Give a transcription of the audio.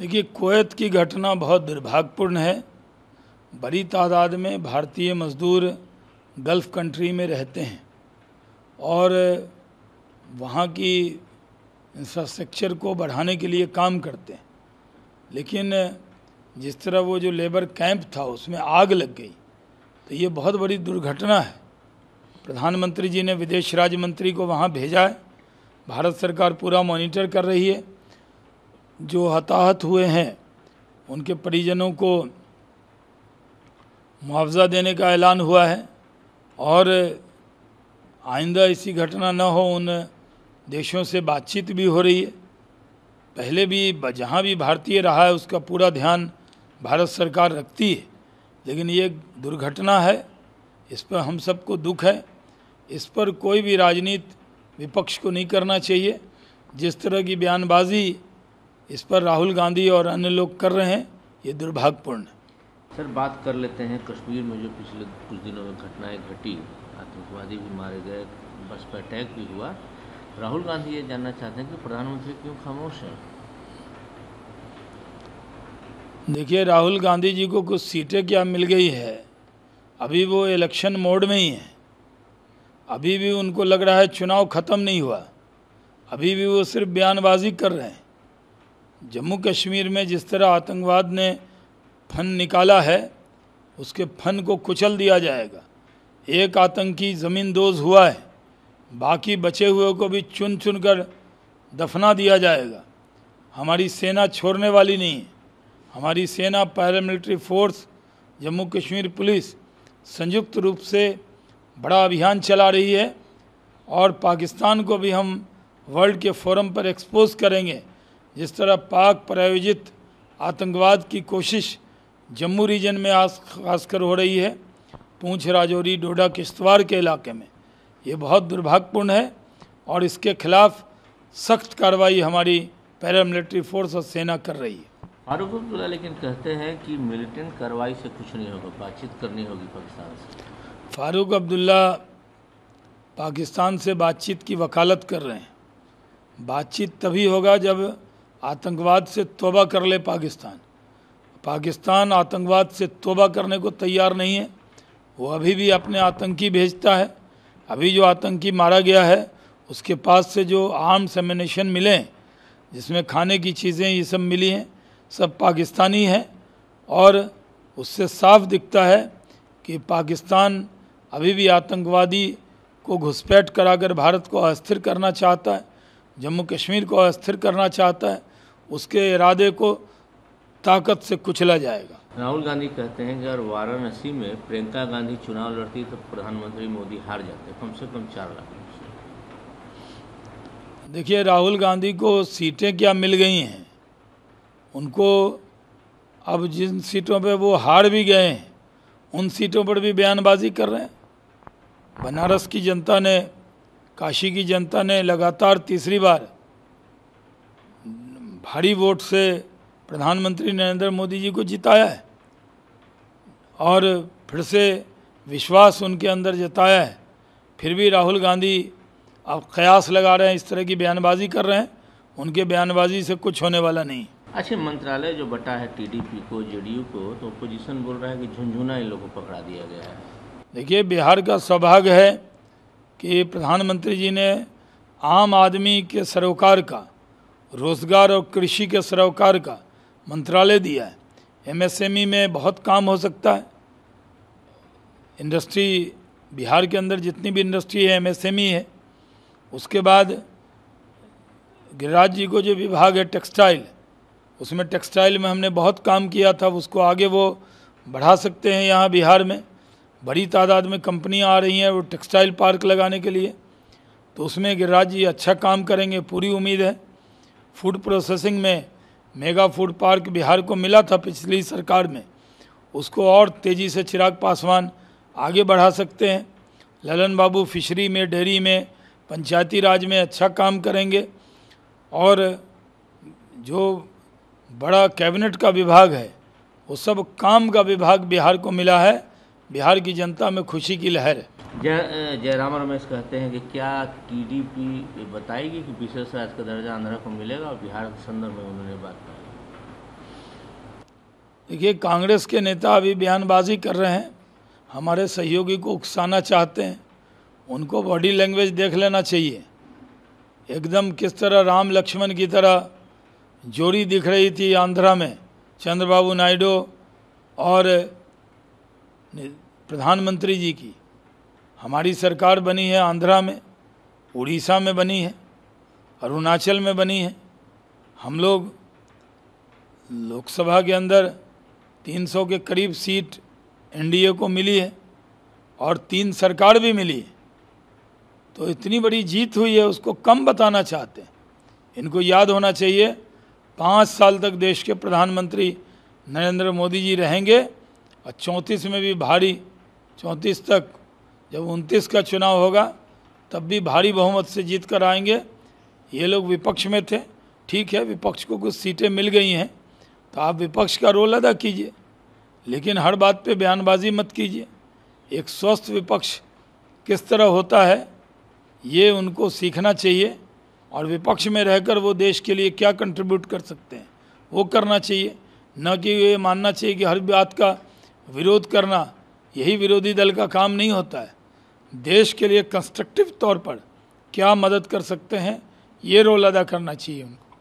देखिए, कुवैत की घटना बहुत दुर्भाग्यपूर्ण है। बड़ी तादाद में भारतीय मजदूर गल्फ़ कंट्री में रहते हैं और वहाँ की इंफ्रास्ट्रक्चर को बढ़ाने के लिए काम करते हैं, लेकिन जिस तरह वो जो लेबर कैंप था उसमें आग लग गई, तो ये बहुत बड़ी दुर्घटना है। प्रधानमंत्री जी ने विदेश राज्य मंत्री को वहाँ भेजा है, भारत सरकार पूरा मॉनिटर कर रही है। जो हताहत हुए हैं उनके परिजनों को मुआवजा देने का ऐलान हुआ है और आइंदा ऐसी घटना न हो उन देशों से बातचीत भी हो रही है। पहले भी जहाँ भी भारतीय रहा है उसका पूरा ध्यान भारत सरकार रखती है, लेकिन ये दुर्घटना है, इस पर हम सबको दुख है। इस पर कोई भी राजनीति विपक्ष को नहीं करना चाहिए। जिस तरह की बयानबाजी इस पर राहुल गांधी और अन्य लोग कर रहे हैं, ये दुर्भाग्यपूर्ण है। सर, बात कर लेते हैं कश्मीर में जो पिछले कुछ दिनों में घटनाएं घटी, आतंकवादी भी मारे गए, बस पर अटैक भी हुआ। राहुल गांधी ये जानना चाहते हैं कि प्रधानमंत्री क्यों खामोश है। देखिए, राहुल गांधी जी को कुछ सीटें क्या मिल गई है, अभी वो इलेक्शन मोड में ही है। अभी भी उनको लग रहा है चुनाव ख़त्म नहीं हुआ, अभी भी वो सिर्फ बयानबाजी कर रहे हैं। जम्मू कश्मीर में जिस तरह आतंकवाद ने फन निकाला है, उसके फन को कुचल दिया जाएगा। एक आतंकी ज़मींदोज हुआ है, बाकी बचे हुए को भी चुन चुन कर दफना दिया जाएगा। हमारी सेना छोड़ने वाली नहीं है। हमारी सेना, paramilitary force, Jammu Kashmir police संयुक्त रूप से बड़ा अभियान चला रही है और पाकिस्तान को भी हम वर्ल्ड के फोरम पर एक्सपोज करेंगे। जिस तरह पाक प्रायोजित आतंकवाद की कोशिश जम्मू रीजन में खासकर हो रही है, पूंछ, राजौरी, डोडा, किश्तवाड़ के इलाके में, ये बहुत दुर्भाग्यपूर्ण है और इसके खिलाफ सख्त कार्रवाई हमारी पैरामिलिट्री फोर्स और सेना कर रही है। फारूक अब्दुल्ला लेकिन कहते हैं कि मिलिटेंट कार्रवाई से कुछ नहीं होगा, बातचीत करनी होगी पाकिस्तान से। फारूक अब्दुल्ला पाकिस्तान से बातचीत की वकालत कर रहे हैं। बातचीत तभी होगा जब आतंकवाद से तौबा कर ले पाकिस्तान। पाकिस्तान आतंकवाद से तौबा करने को तैयार नहीं है। वो अभी भी अपने आतंकी भेजता है। अभी जो आतंकी मारा गया है उसके पास से जो आर्म्स एमिनेशन मिले, जिसमें खाने की चीज़ें ये सब मिली हैं, सब पाकिस्तानी हैं और उससे साफ दिखता है कि पाकिस्तान अभी भी आतंकवादी को घुसपैठ कराकर भारत को अस्थिर करना चाहता है, जम्मू कश्मीर को अस्थिर करना चाहता है। उसके इरादे को ताकत से कुचला जाएगा। राहुल गांधी कहते हैं कि अगर वाराणसी में प्रियंका गांधी चुनाव लड़ती तो प्रधानमंत्री मोदी हार जाते, कम से कम 4 लाख। देखिए, राहुल गांधी को सीटें क्या मिल गई हैं, उनको अब जिन सीटों पे वो हार भी गए हैं उन सीटों पर भी बयानबाजी कर रहे हैं। बनारस की जनता ने, काशी की जनता ने लगातार तीसरी बार भारी वोट से प्रधानमंत्री नरेंद्र मोदी जी को जिताया है और फिर से विश्वास उनके अंदर जताया है। फिर भी राहुल गांधी अब कयास लगा रहे हैं, इस तरह की बयानबाजी कर रहे हैं। उनके बयानबाजी से कुछ होने वाला नहीं। अच्छा, मंत्रालय जो बटा है टीडीपी को, जेडीयू को, तो अपोजिशन बोल रहा है कि झुनझुना इन लोगों को पकड़ा दिया गया है। देखिए, बिहार का सौभाग्य है कि प्रधानमंत्री जी ने आम आदमी के सरोकार का, रोजगार और कृषि के सरोकार का मंत्रालय दिया है। एमएसएमई में बहुत काम हो सकता है। इंडस्ट्री बिहार के अंदर जितनी भी इंडस्ट्री है एमएसएमई है। उसके बाद गिरिराज जी को जो विभाग है टेक्सटाइल, उसमें टेक्सटाइल में हमने बहुत काम किया था, उसको आगे वो बढ़ा सकते हैं। यहाँ बिहार में बड़ी तादाद में कंपनियाँ आ रही हैं वो टेक्सटाइल पार्क लगाने के लिए, तो उसमें गिरिराज जी अच्छा काम करेंगे, पूरी उम्मीद है। फूड प्रोसेसिंग में मेगा फूड पार्क बिहार को मिला था पिछली सरकार में, उसको और तेज़ी से चिराग पासवान आगे बढ़ा सकते हैं। ललन बाबू फिशरी में, डेयरी में, पंचायती राज में अच्छा काम करेंगे। और जो बड़ा कैबिनेट का विभाग है वो सब काम का विभाग बिहार को मिला है। बिहार की जनता में खुशी की लहर है। जयरामा रमेश कहते हैं कि क्या टीडीपी बताएगी कि विशेष राज्य का दर्जा आंध्रा को मिलेगा, और बिहार के संदर्भ में उन्होंने बात कही। देखिए, कांग्रेस के नेता अभी बयानबाजी कर रहे हैं, हमारे सहयोगी को उकसाना चाहते हैं। उनको बॉडी लैंग्वेज देख लेना चाहिए। एकदम किस तरह राम लक्ष्मण की तरह जोड़ी दिख रही थी आंध्रा में, चंद्रबाबू नायडू और प्रधानमंत्री जी की। हमारी सरकार बनी है आंध्रा में, उड़ीसा में बनी है, अरुणाचल में बनी है। हम लोग लोकसभा के अंदर 300 के करीब सीट एनडीए को मिली है और 3 सरकार भी मिली है, तो इतनी बड़ी जीत हुई है उसको कम बताना चाहते हैं। इनको याद होना चाहिए 5 साल तक देश के प्रधानमंत्री नरेंद्र मोदी जी रहेंगे और 34 में भी भारी, 34 तक जब 29 का चुनाव होगा तब भी भारी बहुमत से जीत कर आएंगे। ये लोग विपक्ष में थे, ठीक है, विपक्ष को कुछ सीटें मिल गई हैं तो आप विपक्ष का रोल अदा कीजिए, लेकिन हर बात पे बयानबाजी मत कीजिए। एक स्वस्थ विपक्ष किस तरह होता है ये उनको सीखना चाहिए और विपक्ष में रहकर वो देश के लिए क्या कंट्रीब्यूट कर सकते हैं वो करना चाहिए, न कि ये मानना चाहिए कि हर बात का विरोध करना। यही विरोधी दल का काम नहीं होता है। देश के लिए कंस्ट्रक्टिव तौर पर क्या मदद कर सकते हैं ये रोल अदा करना चाहिए उनको।